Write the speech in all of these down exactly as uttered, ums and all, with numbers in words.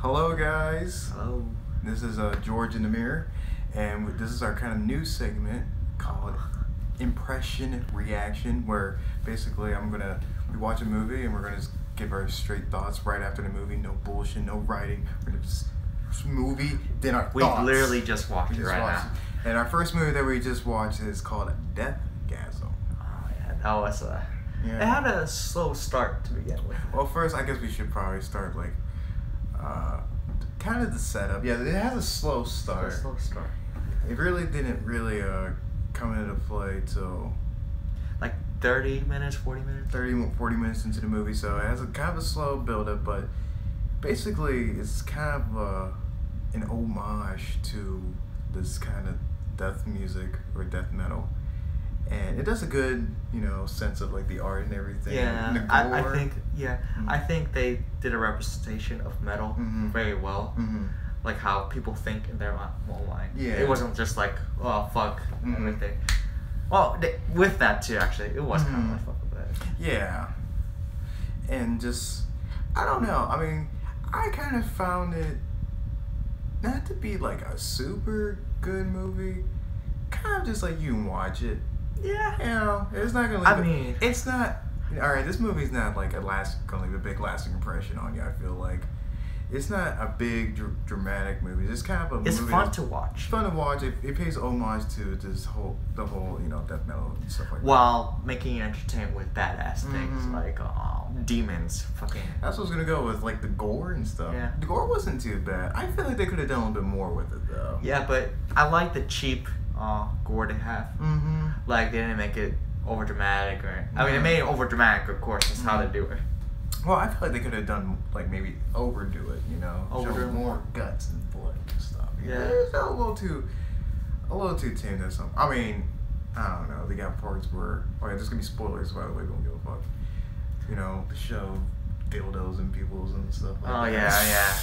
Hello guys. Hello. This is uh, George in the Mirror, and this is our kind of new segment called Impression Reaction, where basically I'm gonna we watch a movie and we're gonna just give our straight thoughts right after the movie. No bullshit, no writing. We're gonna just movie then our we thoughts. Literally just watched we it just right watched now. It. And our first movie that we just watched is called Deathgasm. Oh yeah, that was a. Yeah. It had a slow start to begin with. Well, first, I guess we should probably start, like, uh, kind of the setup. Yeah, it has a slow start. A slow start. It really didn't really uh, come into play till... like thirty minutes, forty minutes? thirty, forty minutes into the movie, so it has a kind of a slow build-up, but basically it's kind of uh, an homage to this kind of death music or death metal. And it does a good, you know, sense of like the art and everything. Yeah, and the gore. I, I think yeah, mm-hmm. I think they did a representation of metal mm-hmm. very well, mm-hmm. like how people think in their own mind. Yeah, it wasn't just like oh fuck mm-hmm. everything. Well, they, with that too, actually, it was mm-hmm. kind of like fuck with that. Yeah, and just I don't know. I mean, I kind of found it not to be like a super good movie. Kind of just like you can watch it. Yeah, you know, it's not gonna. Leave I a, mean, it's not. All right, this movie's not like a last gonna leave a big lasting impression on you. I feel like it's not a big dr dramatic movie. It's kind of a. It's movie fun to watch. Fun to watch. It, it pays homage to this whole the whole you know death metal and stuff like. While that. making you entertained with badass things mm-hmm. like oh, demons, fucking. That's what I was gonna go with, like the gore and stuff. Yeah, the gore wasn't too bad. I feel like they could have done a little bit more with it though. Yeah, but I like the cheap. Uh, gore to have. Mm-hmm. Like, they didn't make it over dramatic or... I mean, they made it over dramatic, of course. That's mm-hmm. how they do it. Well, I feel like they could have done, like, maybe overdo it, you know? Overdo it. More guts and blood and stuff. Yeah. It felt a little too... A little too tame or something. I mean, I don't know. They got parts where... Oh, yeah, there's gonna be spoilers, by the way. We don't give a fuck. You know, the show dildos and peoples and stuff like oh, that. Oh, yeah,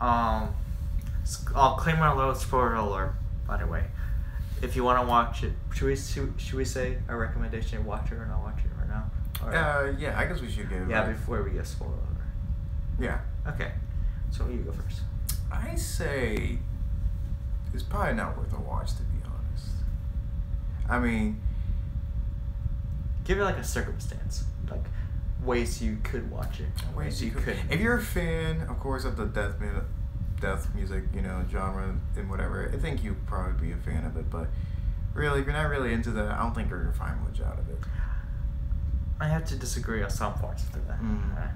yeah. Um, I'll claim my little spoiler alert, by the way. If you want to watch it, should we should we say a recommendation? Watch it or not watch it right now? Or uh, yeah, I guess we should give. Yeah, like, before we get spoiled over. Yeah. Okay. So you go first. I say it's probably not worth a watch, to be honest. I mean, give it like a circumstance, like ways you could watch it, ways you, you could. could. If you're a fan, of course, of the death metal. death music, you know, genre and whatever, I think you'd probably be a fan of it, but really, if you're not really into that, I don't think you're going to find much out of it. I have to disagree on some parts of that. Mm. Uh,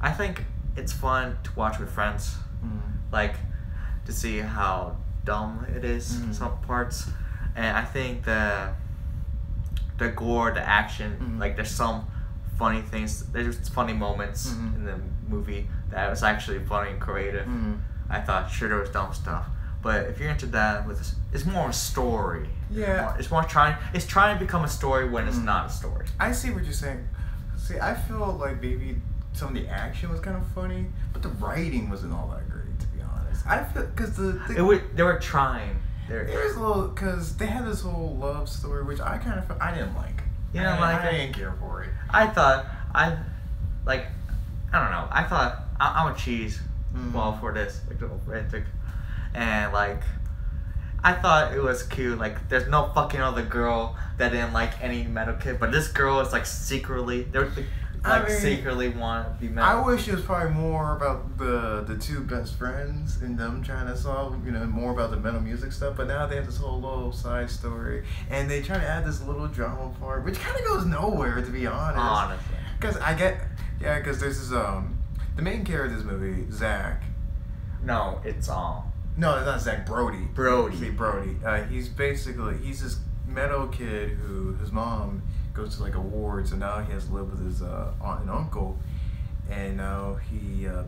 I think it's fun to watch with friends, mm. like, to see how dumb it is mm. in some parts, and I think the the gore, the action, mm. like, there's some funny things, there's funny moments mm-hmm. in the movie that was actually funny and creative. Mm. I thought, sure, there was dumb stuff, but if you're into that, with this, it's more a story. Yeah, it's more trying. It's trying to become a story when it's mm. not a story. I see what you're saying. See, I feel like maybe some of the action was kind of funny, but the writing wasn't all that great, to be honest. I feel because the, the it was, they were trying. They were, it was a little because they had this whole love story, which I kind of I didn't like. You didn't like it. I didn't care for it. I thought I like I don't know. I thought I, I'm a cheese. Mm-hmm. Well, for this, like, little frantic, and like, I thought it was cute. Like, there's no fucking other girl that didn't like any metal kid, but this girl is like secretly, they like I mean, secretly want to be metal. I wish it was probably more about the the two best friends and them trying to solve, you know, more about the metal music stuff. But now they have this whole little side story, and they try to add this little drama part, which kind of goes nowhere, to be honest. Honestly, because I get, yeah, because there's this um. the main character of this movie, Zach. No, it's all. Um, no, it's not Zach. Brody. Brody. See, Brody. Uh, he's basically he's this metal kid who his mom goes to like a ward, so now he has to live with his uh, aunt and uncle, and now he, uh,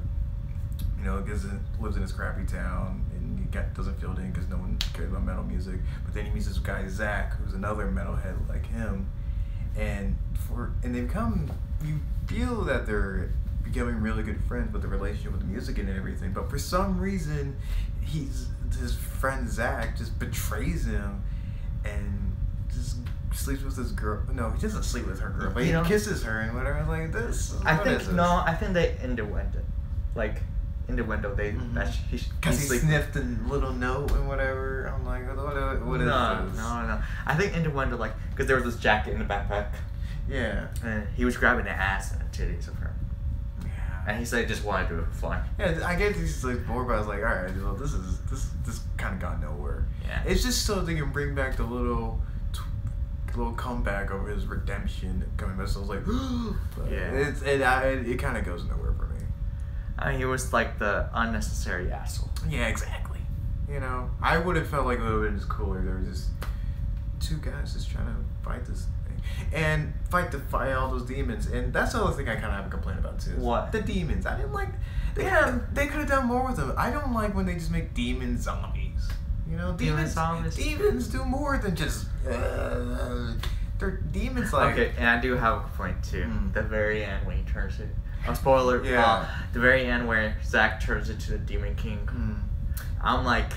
you know, gets in, lives in his crappy town, and he got, doesn't feel it in because no one cares about metal music. But then he meets this guy Zach, who's another metalhead like him, and for and they become you feel that they're. becoming really good friends with the relationship with the music and everything, but for some reason, he's his friend Zach just betrays him, and just sleeps with this girl. No, he doesn't sleep with her girl, but he you know, kisses her and whatever. Like this, I what think is this? no, I think they ended it. Like in the window. They mm-hmm. that he, Cause he sniffed a little note and whatever. I'm like, what, what is no, this? No, no, I think in the window, like, because there was this jacket in the backpack. Yeah. And he was grabbing the ass and the titties of her. Yeah. And he said he just wanted to fly. Yeah, I guess he's like bored, but I was like, all right, well, this is this this kind of got nowhere. Yeah. It's just so they can bring back the little. little comeback over his redemption coming back, so I was like, yeah, it's, it, I, it, it kind of goes nowhere for me. I mean, he was like the unnecessary asshole. Yeah, exactly. You know, I would have felt like it would have been cooler. There was just two guys just trying to fight this thing and fight to fight all those demons, and that's the other thing I kind of have a complaint about too. What? The demons. I didn't like. They yeah. they could have done more with them. I don't like when they just make demon zombies. You know, demons, demons, demons do more than just, uh, they're demons like... Okay, and I do have a point too. Mm. The very end when he turns it... Oh, spoiler. Yeah. Uh, the very end where Zach turns into the Demon King. Mm. I'm like,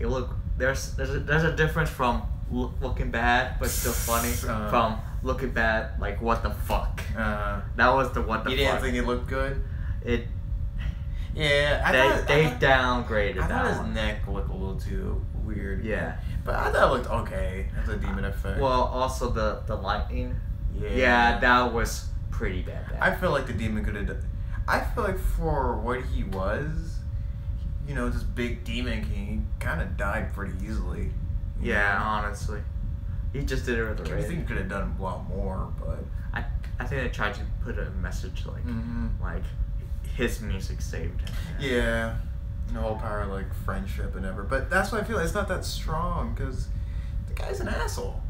hey, look, there's there's a, there's a difference from lo looking bad, but still funny, uh, from looking bad, like, what the fuck. Uh, that was the what the fuck. You didn't fuck. think it looked good? It... Yeah, I they, thought... They I thought, downgraded I thought that his one. neck looked a little too... weird. Yeah. But I thought it looked okay. That's a demon effect. Well, also the, the lightning. Yeah. Yeah, that was pretty bad. bad. I feel like the demon could have done... I feel like for what he was, you know, this big demon king, he kind of died pretty easily. Yeah, know? honestly. He just did it with the raid. I think he could have done a lot more, but... I I think they tried to put a message like, mm-hmm. like his music saved him. Yeah. yeah. The whole power of, like, friendship and ever, but that's what I feel. It's not that strong because the guy's an asshole.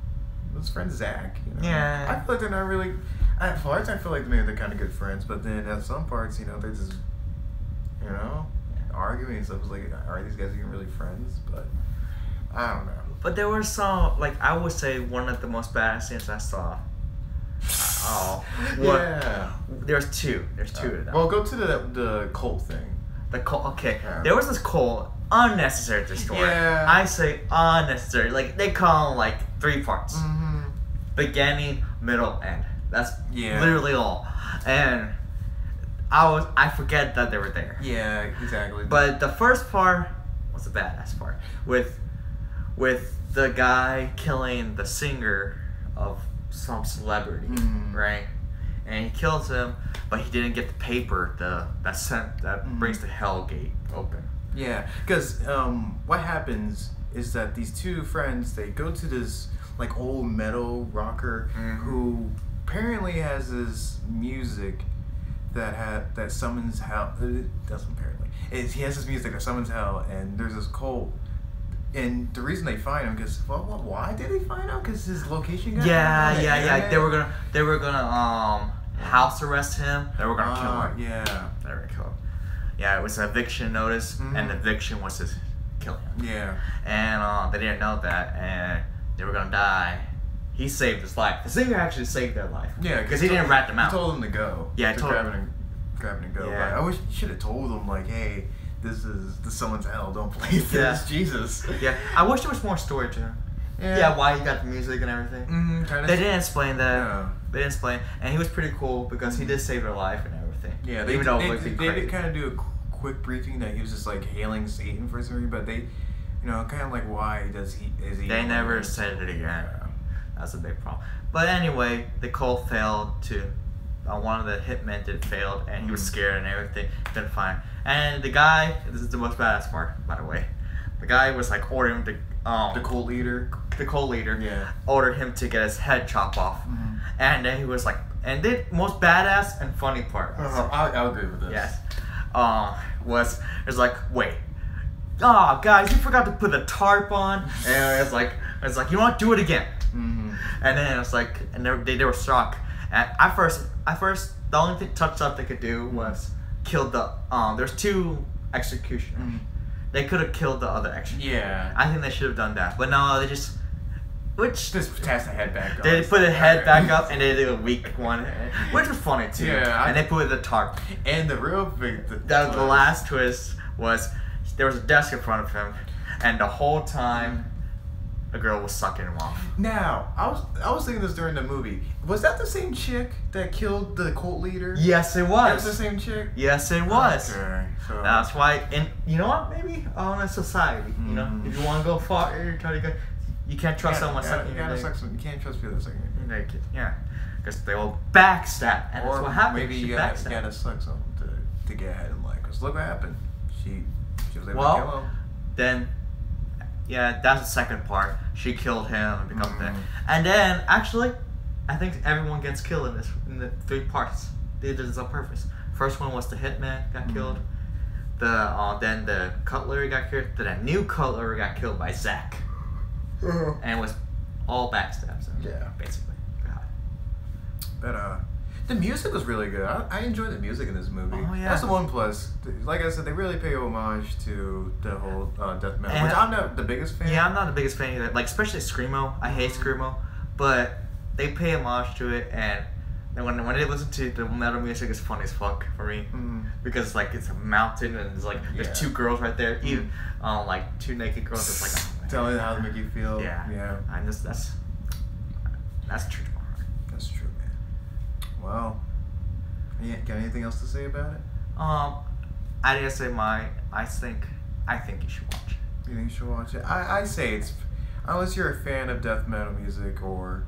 His friend Zach. You know? Yeah. I feel like they're not really. At parts, I feel like maybe they're kind of good friends, but then at some parts, you know, they're just, you know, yeah. arguing and stuff. It's like, are these guys even really friends? But I don't know. But there were some, like, I would say one of the most badass scenes I saw. Oh. Yeah. There's two. There's two uh, of them. Well, go to the the cult thing. The cult, okay. Yeah. There was this cult, unnecessary to the story. Yeah. I say unnecessary. Like, they call them, like, three parts. Mm-hmm. Beginning, middle, end. That's yeah. literally all. And I was, I forget that they were there. Yeah, exactly. But the first part was the badass part. With, with the guy killing the singer of some celebrity, mm-hmm. right? And he kills him, but he didn't get the paper the, that sent that mm-hmm. brings the Hell Gate open. Yeah, because um, what happens is that these two friends, they go to this like old metal rocker mm-hmm. who apparently has this music that had that summons hell. It doesn't apparently. It's, he has this music that summons hell, and there's this cult. And the reason they find him, because well, well, why did they find him? Because his location got yeah, yeah, yeah, yeah. They were gonna, they were gonna um. house arrest him. They were gonna uh, kill him. Yeah. They were gonna kill him. Yeah, it was an eviction notice, mm-hmm. and the eviction was to kill him. Yeah. And uh, they didn't know that, and they were gonna die. He saved his life. The singer actually saved their life. Yeah, because he, he didn't rat them out. He told them to go. Yeah, to told grab them. It and, grab it and go. Yeah. Like, I wish you should have told them like, hey, this is this someone's hell. Don't play this. Yeah. Jesus. Yeah. I wish there was more story to him. Yeah. yeah, why you got the music and everything. Mm-hmm, kind of they didn't explain that. No. They didn't explain. And he was pretty cool because mm-hmm. he did save their life and everything. Yeah, they, Even though they, they, they did kind of do a quick briefing that he was just like hailing Satan for some reason, but they, you know, kind of like why does he, is he... They never said it again. Yeah. That's a big problem. But anyway, the cult failed to... Uh, one of the hitmen did failed and mm-hmm. he was scared and everything. Didn't find him. And the guy, this is the most badass part, by the way. The guy was like ordering the... Um, the cult leader. The cult leader yeah. ordered him to get his head chopped off. Mm-hmm. And then he was like, and the most badass and funny part. Uh-huh. I, I agree with this. Yes. Um, was, it was like, wait. Oh, guys, you forgot to put the tarp on. And it's like, it's like, you want to do it again. Mm-hmm. And then it's like, and they, they, they were shocked. And I first, I first, the only thing, touch up they could do was kill the, um, there's two executioners. Mm-hmm. They could have killed the other executioner. Yeah. I think they should have done that. But no, they just, Which just pass the head back up. They put the head back up and they did a weak one, which was funny too. Yeah. I, and they put the tarp. And the real big. The, the, the last twist was there was a desk in front of him, and the whole time, a girl will suck him off. Now, I was I was thinking this during the movie. Was that the same chick that killed the cult leader? Yes, it was. That was the same chick? Yes, it was. Okay, so. That's why, and you know what, maybe? On a society, you know? Mm. If you want to go far, you try to go, you can't trust someone sucking your dick. You can't trust people sucking your dick. Yeah, because they will backstab, and or that's what happened. Maybe she you gotta, you gotta suck someone to, to get ahead in life, because look what happened. She, she was able well, to kill him. Then... yeah, that's the second part. She killed him and become mm. there. And then, actually, I think everyone gets killed in this in the three parts. They did this on purpose. First one was the hitman got mm. killed. The uh, then the cutlery got killed. Then a new cutlery got killed by Zach. Uh-huh. And it was all backstabs. Yeah, basically. God. But uh, the music was really good. I, I enjoyed the music in this movie. Oh, yeah. That's the one plus. Like I said, they really pay homage to the whole uh, death metal, and which I'm not the biggest fan. Yeah, I'm not the biggest fan either. Like, especially Screamo. I hate Screamo. But they pay homage to it, and when when they listen to the metal music, it's funny as fuck for me. Mm. Because, like, it's a mountain, and it's like, there's yeah. two girls right there. Even, mm. um, like, two naked girls. It's like, oh, man. Telling how to make you feel. Yeah. Yeah. I'm just, that's, that's true to my heart. That's true. Wow. Yeah, got anything else to say about it? Um, I didn't say my. I think, I think you should watch it. You think you should watch it? I I say it's, unless you're a fan of death metal music or,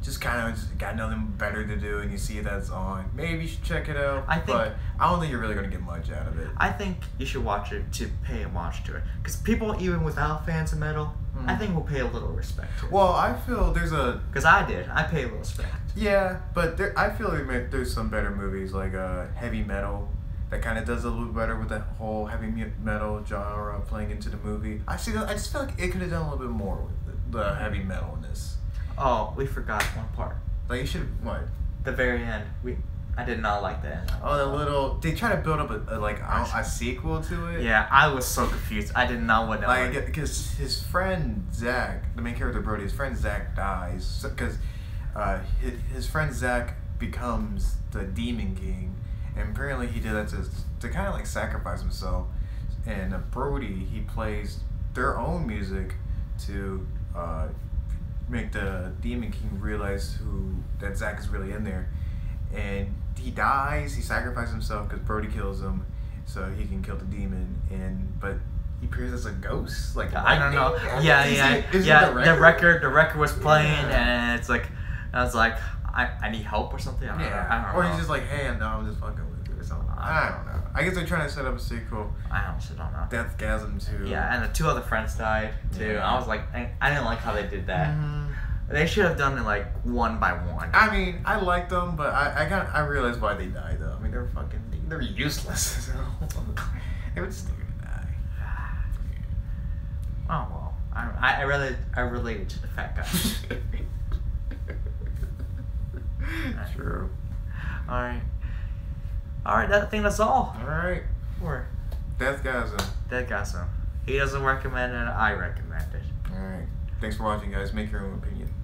just kind of just got nothing better to do and you see that's on, maybe you should check it out. I think, but I don't think you're really gonna get much out of it. I think you should watch it to pay homage to it, because people even without fans of metal. I think we'll pay a little respect. Well, I feel there's a... because I did. I pay a little respect. Yeah, but there, I feel there's some better movies, like uh, Heavy Metal, that kind of does a little better with that whole heavy metal genre playing into the movie. I see. I just feel like it could have done a little bit more with the, the heavy metal in this. Oh, we forgot one part. Like, you should... what? The very end. We... I did not like that. Oh, the little... they try to build up a, a like a, a sequel to it. Yeah, I was so confused. I did not want to like, like because his friend Zach, the main character Brody, his friend Zach dies because so, uh, his, his friend Zach becomes the Demon King, and apparently he did that to to kind of like sacrifice himself. And uh, Brody, he plays their own music to uh, make the Demon King realize who that Zach is really in there, and he dies, he sacrifices himself because Brody kills him so he can kill the demon, and but he appears as a ghost, like lightning. I don't know. Yeah, is yeah, it, is yeah. It the, record? the record, the record was playing, yeah. And it's like, I was like, I, I need help or something. I don't yeah, know. I don't or know. He's just like, hey, no, I'm just fucking with you or something. I don't know. I guess they're trying to set up a sequel. I honestly don't know. Deathgasm two. Yeah, and the two other friends died too. Yeah. I was like, I, I didn't like how they did that. Mm. They should have done it like one by one. I mean, I like them, but I I got I realized why they died though. I mean, they're fucking they're useless. They would just die. Oh well, I I really I related to the fat guy. True. All right. All right. That I think that's all. All right. Where? Deathgasm. Deathgasm. He doesn't recommend it. I recommend it. All right. Thanks for watching, guys. Make your own opinion.